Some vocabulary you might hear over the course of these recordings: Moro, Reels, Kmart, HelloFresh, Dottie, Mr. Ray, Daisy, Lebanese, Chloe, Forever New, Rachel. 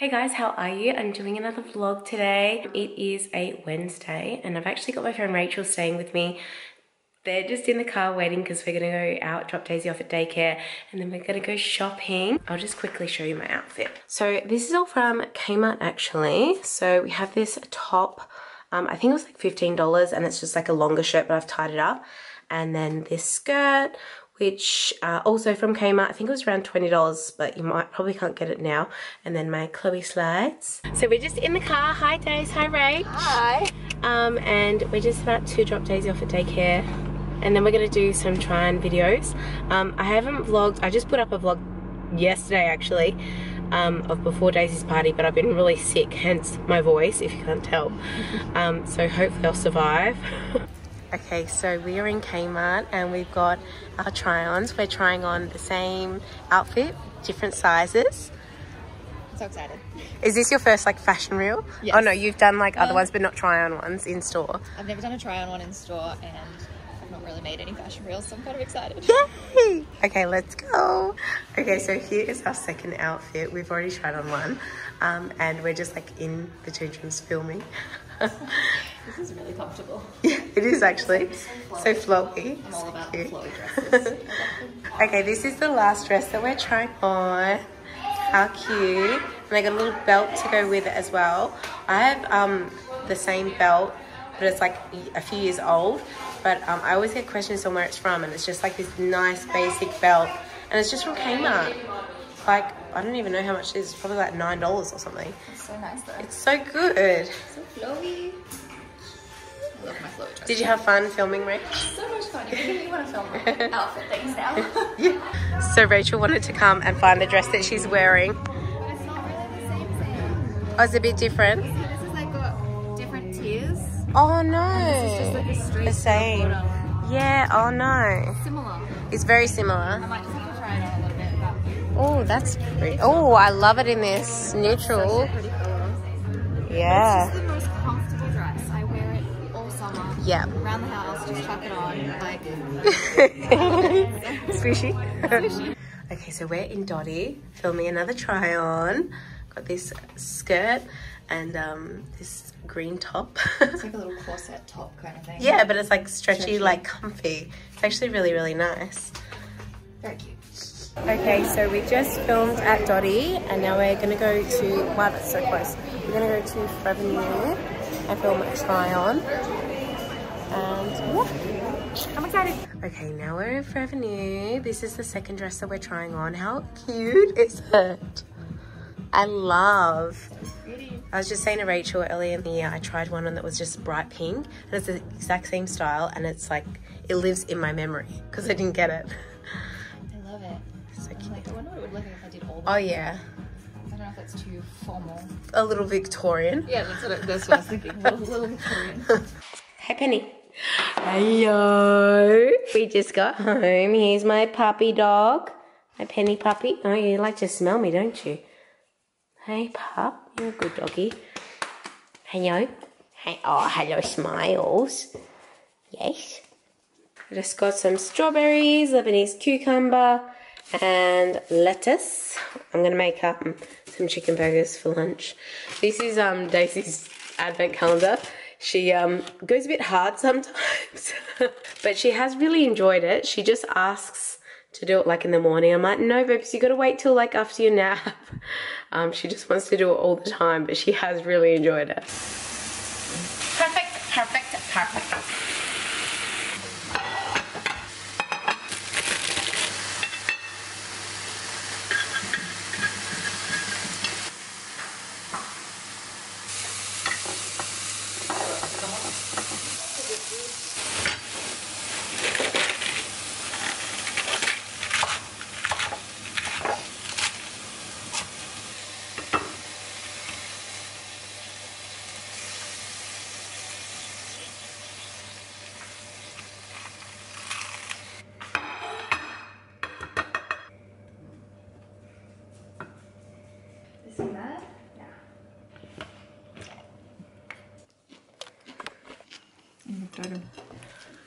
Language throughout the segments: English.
Hey guys, how are you? I'm doing another vlog today. It is a Wednesday and I've actually got my friend Rachel staying with me. They're just in the car waiting because we're going to go out, drop Daisy off at daycare, and then we're going to go shopping. I'll just quickly show you my outfit. So this is all from Kmart actually. So we have this top, I think it was like $15 and it's just like a longer shirt but I've tied it up. And then this skirt, which also from Kmart, I think it was around $20, but you probably can't get it now. And then my Chloe slides. So we're just in the car. Hi Daisy, hi Rach. Hi. And we're just about to drop Daisy off at daycare. And then we're gonna do some try-on videos. I haven't vlogged, I just put up a vlog yesterday actually, of before Daisy's party, but I've been really sick, hence my voice, if you can't tell. So hopefully I'll survive. Okay, so we are in Kmart and we've got our try-ons. We're trying on the same outfit, different sizes. I'm so excited. Is this your first like fashion reel? Yes. Oh no, you've done like other ones but not try-on ones in store. I've never done a try-on one in store and I've not really made any fashion reels, so I'm kind of excited. Yay! Okay, let's go. Okay, so here is our second outfit. We've already tried on one and we're just like in the change rooms filming. This is really comfortable. Yeah, it is actually. It's so flowy. I'm all about flowy dresses. Okay, this is the last dress that we're trying on. How cute. And I got a little belt to go with it as well. I have the same belt, but it's like a few years old. But I always get questions on where it's from, and it's just like this nice basic belt. And it's just from Kmart. Like, I don't even know how much it is. It's probably like $9 or something. It's so nice though. It's so good. It's so flowy. I love my flowy dress. Did you have fun filming, Rach? So much fun. You really want to film my outfit things now. Yeah. So Rachel wanted to come and find the dress that she's wearing. It's not really the same thing. Oh, it's a bit different. See, this is like got different tiers. Oh no. And this is just like a straight the same. Yeah. Oh no. It's similar. It's very similar. I might just have to try it on a little bit. Oh, that's pretty. Oh, I love it in this neutral. Yeah. It's just the most comfortable dress. I wear it all summer. Yeah. Around the house, just chuck it on. Like. Squishy. Squishy. Okay, so we're in Dottie filming another try on. Got this skirt and this green top. It's like a little corset top kind of thing. Yeah, but it's like stretchy, like comfy. It's actually really, really nice. Very cute. Okay, so we just filmed at Dottie and now we're going to go to, wow that's so close, we're going to go to Forever New and film a try on and yeah, I'm excited. Okay, now we're in Forever New. This is the second dress that we're trying on. How cute is it? I love. I was just saying to Rachel earlier in the year, I tried one that was just bright pink and it's the exact same style and it's like, it lives in my memory because I didn't get it. Oh yeah. I don't know if that's too formal. A little Victorian. Yeah, that's what I was thinking. A little Victorian. Hey Penny. Hello. We just got home. Here's my puppy dog. Hi Penny puppy. Oh, you like to smell me, don't you? Hey pup. You're a good doggy. Hello. Hey. Oh, hello smiles. Yes. I just got some strawberries, Lebanese cucumber, and lettuce. I'm gonna make up some chicken burgers for lunch. This is Daisy's advent calendar. She goes a bit hard sometimes, but she has really enjoyed it. She just asks to do it like in the morning. I'm like, no, babes, you gotta wait till like after your nap. She just wants to do it all the time, but she has really enjoyed it. Perfect, perfect, perfect.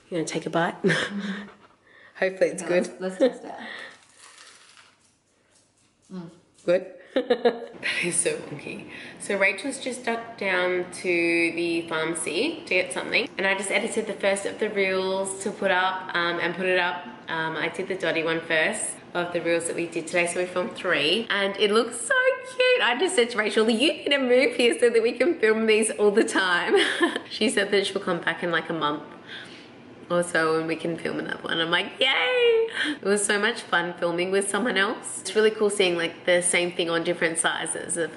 You gonna take a bite? Hopefully it's good. Let's test it. Good? is so wonky. So Rachel's just ducked down to the pharmacy to get something, and I just edited the first of the reels to put up and put it up. I did the Dottie one first of the reels that we did today, so we filmed 3, and it looks so cute. I just said to Rachel, you need to move here so that we can film these all the time. She said that she'll come back in like a month or so and we can film another one. I'm like, yay! It was so much fun filming with someone else. It's really cool seeing like the same thing on different sizes. It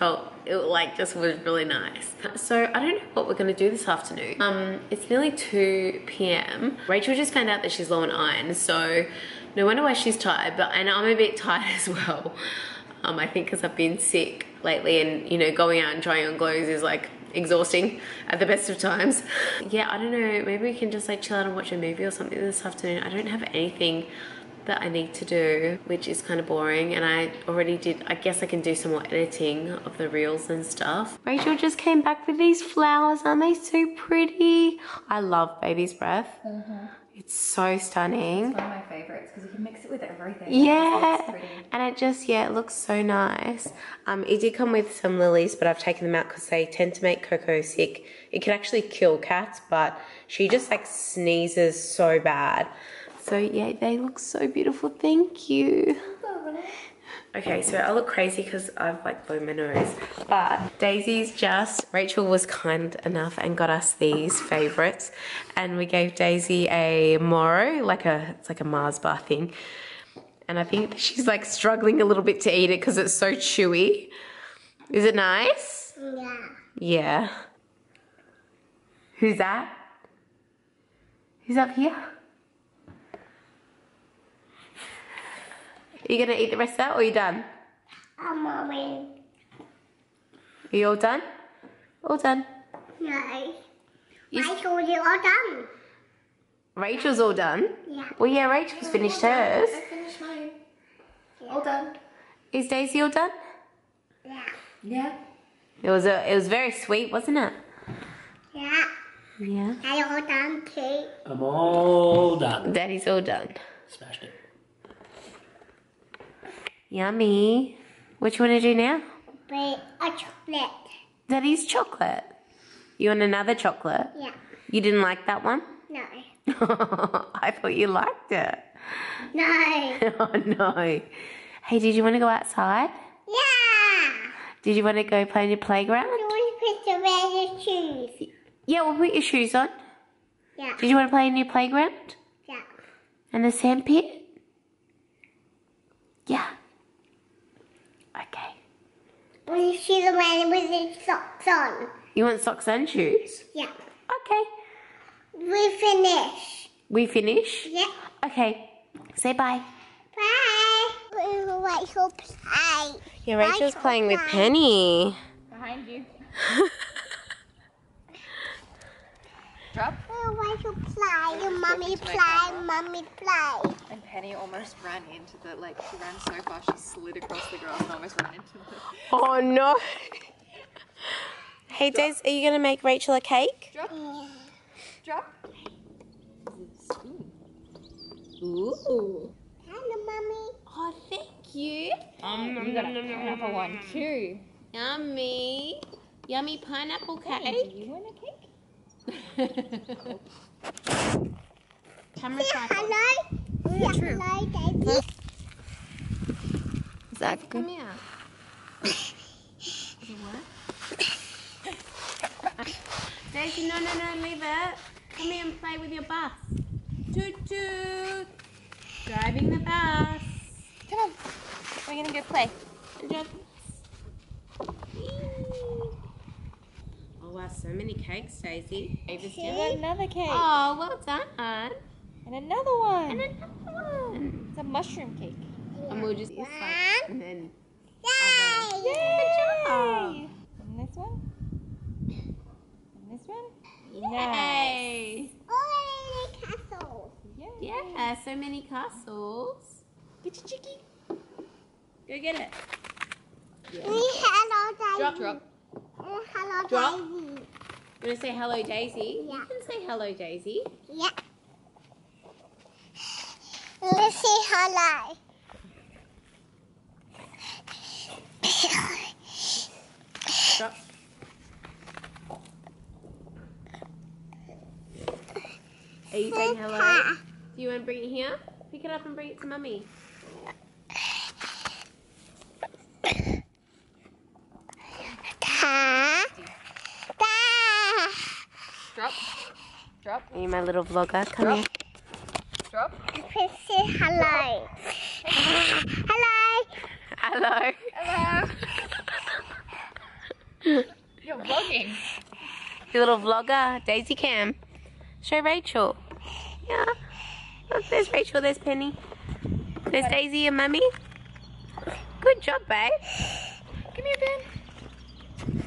like just was really nice. So I don't know what we're gonna do this afternoon. It's nearly 2 p.m. Rachel just found out that she's low on iron, so no wonder why she's tired, and I'm a bit tired as well. I think because I've been sick lately, and you know, going out and trying on clothes is like exhausting at the best of times. Yeah, I don't know, maybe we can just like chill out and watch a movie or something this afternoon. I don't have anything that I need to do, which is kind of boring, and I already did, I guess I can do some more editing of the reels and stuff. Rachel just came back with these flowers. Aren't they so pretty? I love baby's breath. It's so stunning. It's one of my favorites because you can mix it with everything. Yeah, and it just, yeah, it looks so nice. It did come with some lilies, but I've taken them out because they tend to make Coco sick. It can actually kill cats, but she just like sneezes so bad. So yeah, they look so beautiful. Thank you. Okay, so I look crazy because I've like blown my nose, but Rachel was kind enough and got us these favorites, and we gave Daisy a Moro, it's like a Mars bar thing, and I think she's like struggling a little bit to eat it because it's so chewy. Is it nice? Yeah. Yeah. Who's that? Who's up here? Are you gonna eat the rest of that, or are you done? I'm all in. Are you all done? All done? No. Rachel's all done. Rachel's all done? Yeah. Well, yeah, Rachel's finished hers. I finished mine. Yeah. All done. Is Daisy all done? Yeah. Yeah. It was very sweet, wasn't it? Yeah. Yeah. I'm all done too. I'm all done. Daddy's all done. Smashed it. Yummy. What you want to do now? But a chocolate. Daddy's chocolate. You want another chocolate? Yeah. You didn't like that one? No. I thought you liked it. No. Oh no. Hey, did you want to go outside? Yeah. Did you want to go play in your playground? I want to put your shoes. Yeah, we'll put your shoes on. Yeah. Did you want to play in your playground? Yeah. And the sand pit? Yeah. Okay. Well, she's the one with the socks on. You want socks and shoes? Yeah. Okay. We finish. We finish? Yeah. Okay. Say bye. Bye. Rachel play. Yeah, Rachel's playing with Penny. Behind you. Drop. Rachel play. Your mummy play. Mummy play. And Penny almost ran into the, like, she ran so far she slid across the grass and almost ran into the... Oh no! Hey Daisy, are you going to make Rachel a cake? Drop. Yeah. Drop. Ooh. Hello, mummy. Oh, thank you. You got a pineapple one too. Yummy. Yummy pineapple cake. Hey, do you want a cake? Camera cycle. Hello. Yeah, hello, Daisy. Is that good? Come here. Does it work? Daisy, no, no, no, leave it. Come here and play with your bus. Toot toot. Driving the bus. Come on. We're going to go play. Oh, wow, so many cakes, Daisy. Another cake. Oh, well done. And another one. And another one. It's a mushroom cake. Yeah. And we'll just eat it and then. Yay! Yay! And this one. And this one. Yay! Nice. Oh, many castles. Yay. Yeah, so many castles. Get your chicky. Go get it. Yeah. Hello, Daisy. Drop, drop. Oh, hello, drop. Daisy. You want to say hello, Daisy? Yeah. You can say hello, Daisy. Yeah. Let's say hello. Stop. Are you saying hello? Do you want to bring it here? Pick it up and bring it to Mummy. Drop. Drop. Are you my little vlogger? Come here. Drop. Please say hello. Hello. Hello. Hello. You're vlogging. Your little vlogger, Daisy Cam. Show Rachel. Yeah. Look, there's Rachel, there's Penny. There's Daisy and Mummy. Good job, babe. Come here, Ben.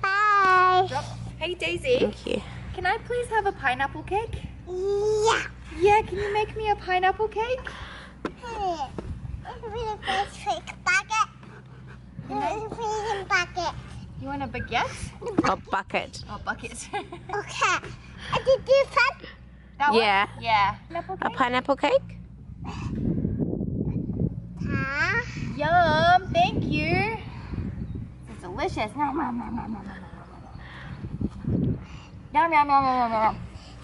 Bye. Drop. Hey, Daisy. Thank you. Can I please have a pineapple cake? Yeah. Yeah, can you make me a pineapple cake? Hey, a baguette. A bucket. You want a baguette? A bucket. A bucket. Okay. Did you find that one? Yeah. Yeah. Pineapple cake? A pineapple cake? Yum! Thank you. It's delicious. Nom nom nom nom nom nom. Nom nom nom nom nom.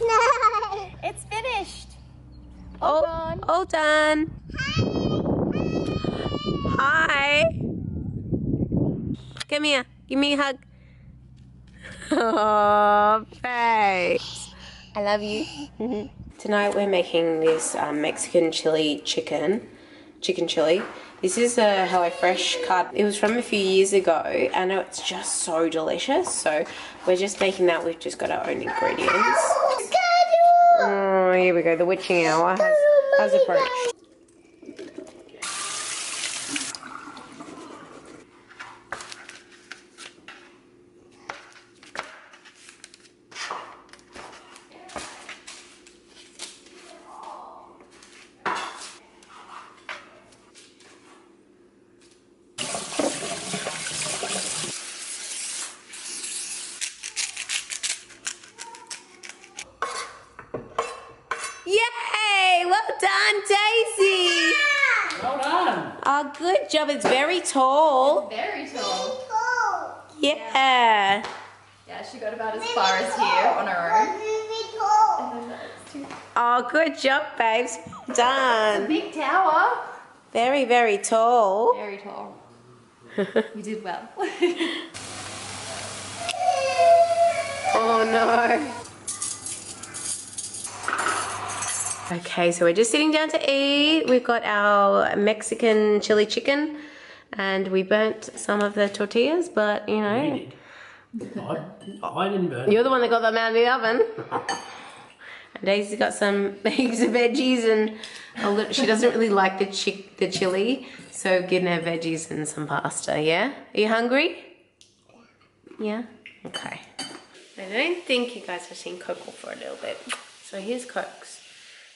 No. It's finished. All done. All done. Hi. Come here. Give me a hug. Oh, babes. I love you. Tonight we're making this Mexican chili chicken chili. This is a HelloFresh card. It was from a few years ago and it's just so delicious. So we're just making that. We've just got our own ingredients. Oh, here we go. The witching hour has approached. Good job, it's very tall. It's very tall. Yeah. Yeah, she got about as far as here on her own. Oh, good job, babes. Well done. Big tower. Very, very tall. Very tall. You did well. Oh no. Okay, so we're just sitting down to eat. We've got our Mexican chili chicken and we burnt some of the tortillas, but you know. You did. I didn't burn. You're the one that got them out of the oven. And Daisy's got some bags of veggies and a little, she doesn't really like the chili, so getting her veggies and some pasta, yeah? Are you hungry? Yeah? Okay. I don't think you guys have seen Coco for a little bit. So here's Coke's.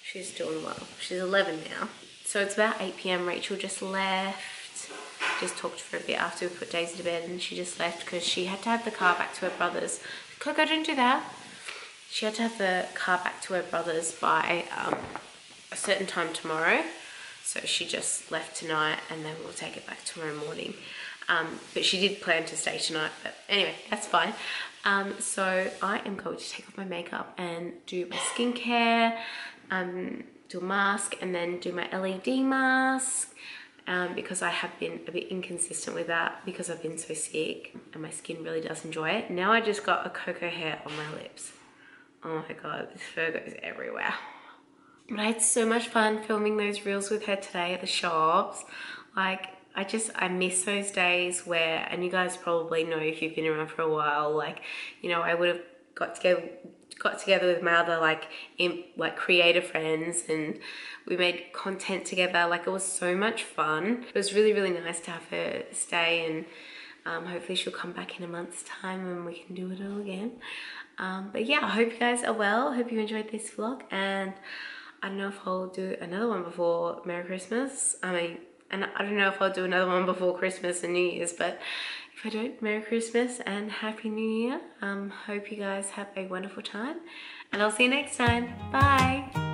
She's doing well. She's 11 now. So it's about 8 PM. Rachel just left. Just talked for a bit after we put Daisy to bed and she just left because she had to have the car back to her brother's. Coco, don't do that. She had to have the car back to her brother's by a certain time tomorrow. So she just left tonight and then we'll take it back tomorrow morning. But she did plan to stay tonight, but anyway, that's fine. So I am going to take off my makeup and do my skincare, do a mask and then do my LED mask because I have been a bit inconsistent with that because I've been so sick and my skin really does enjoy it. Now I just got a cocoa hair on my lips. Oh my God, this fur goes everywhere. But I had so much fun filming those reels with her today at the shops. Like, I miss those days where, and you guys probably know if you've been around for a while, like, you know, I would have got together with my other like creator friends and we made content together. Like, it was so much fun. It was really, really nice to have her stay and hopefully she'll come back in a month's time and we can do it all again. But yeah, I hope you guys are well. Hope you enjoyed this vlog and I don't know if I'll do another one before Merry Christmas. I don't know if I'll do another one before Christmas and New Year's, but if I don't, Merry Christmas and Happy New Year. Hope you guys have a wonderful time and I'll see you next time. Bye.